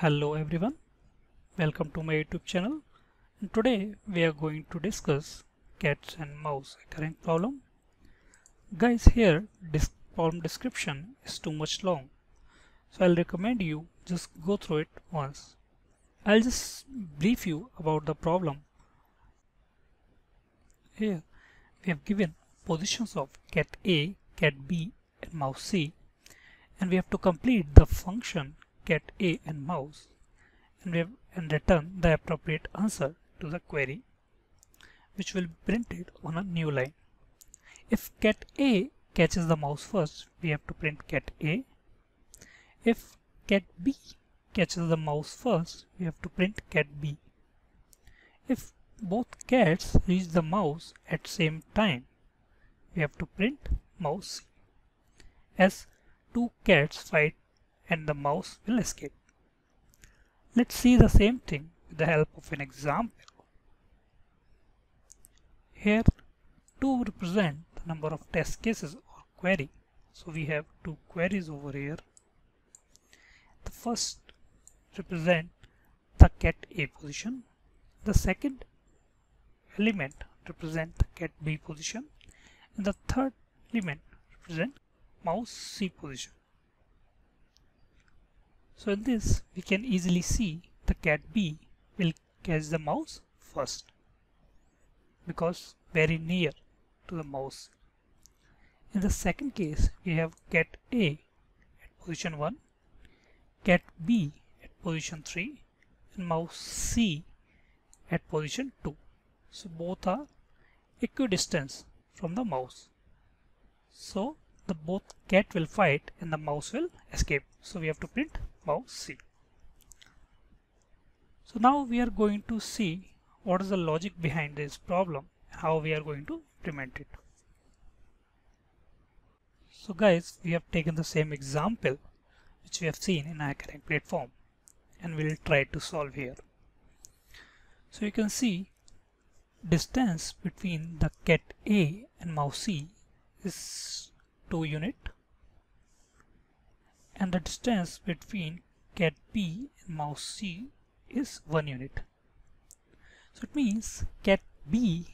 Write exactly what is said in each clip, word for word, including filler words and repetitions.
Hello everyone, welcome to my YouTube channel. And today we are going to discuss cats and mouse HackerRank problem. Guys, here this problem description is too much long, so I'll recommend you just go through it once. I'll just brief you about the problem. Here we have given positions of cat A, cat B and mouse C, and we have to complete the function cat A and mouse, and we have and return the appropriate answer to the query, which will be printed on a new line. If cat A catches the mouse first, we have to print cat A. If cat B catches the mouse first, we have to print cat B. If both cats reach the mouse at same time, we have to print mouse C. As two cats fight and the mouse will escape. Let's see the same thing with the help of an example. Here two represent the number of test cases or query. So we have two queries over here. The first represents the cat A position. The second element represents the cat B position. And the third element represents mouse C position. So in this we can easily see the cat B will catch the mouse first because very near to the mouse. In the second case we have cat A at position one, cat B at position three and mouse C at position two. So both are equidistant from the mouse. So the both cat will fight and the mouse will escape. So we have to print mouse C. So now we are going to see what is the logic behind this problem and how we are going to implement it. So guys, we have taken the same example which we have seen in HackerRank platform and we will try to solve here. So you can see distance between the cat A and mouse C is two unit. And the distance between cat B and mouse C is one unit. So it means cat B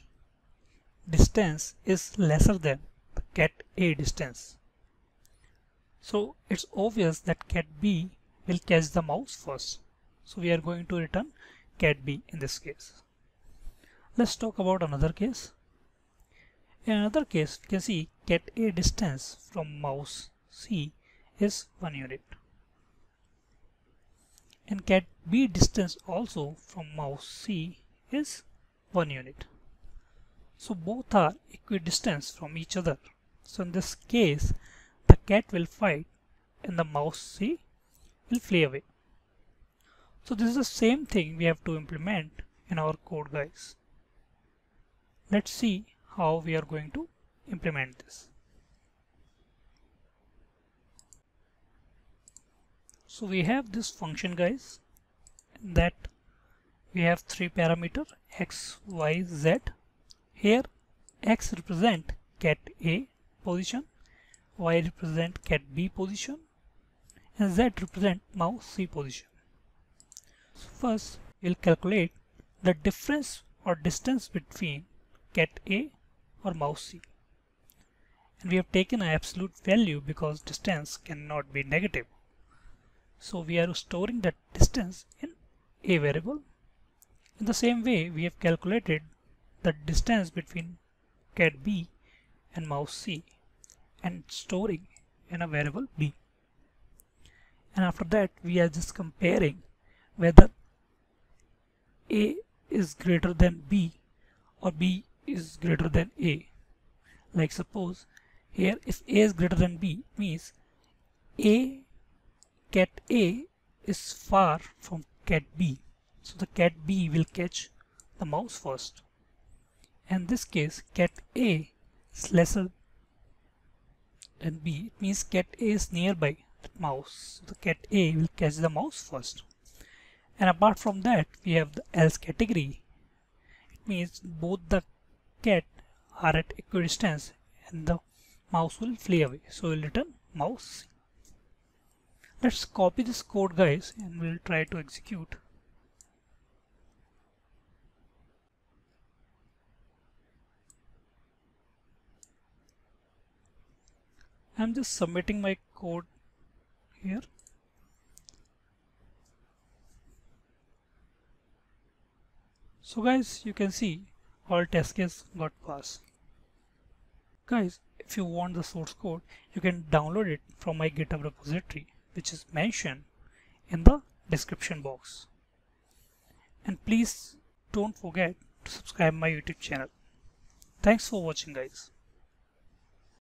distance is lesser than the cat A distance. So it's obvious that cat B will catch the mouse first. So we are going to return cat B in this case. Let's talk about another case. In another case, you can see cat A distance from mouse C is one unit and cat B distance also from mouse C is one unit. So both are equidistant from each other. So in this case the cat will fight and the mouse C will flee away. So this is the same thing we have to implement in our code, guys. Let's see how we are going to implement this. So we have this function, guys, that we have three parameter x, y, z. Here x represent cat A position, y represent cat B position and z represent mouse C position. So first we'll calculate the difference or distance between cat A or mouse C. And we have taken an absolute value because distance cannot be negative. So we are storing that distance in a variable. In the same way we have calculated the distance between cat B and mouse C and storing in a variable B. And after that we are just comparing whether A is greater than B or B is greater than A. Like suppose here if A is greater than B means A cat A is far from cat B, so the cat B will catch the mouse first. And in this case cat A is lesser than B, it means cat A is nearby the mouse, so the cat A will catch the mouse first. And apart from that we have the else category. It means both the cat are at equidistance and the mouse will flee away, so we will return mouse C. Let's copy this code, guys, and we'll try to execute. I'm just submitting my code here. So guys, you can see all test cases got passed. Guys, if you want the source code, you can download it from my GitHub repository, which is mentioned in the description box. And please don't forget to subscribe my YouTube channel. Thanks for watching, guys.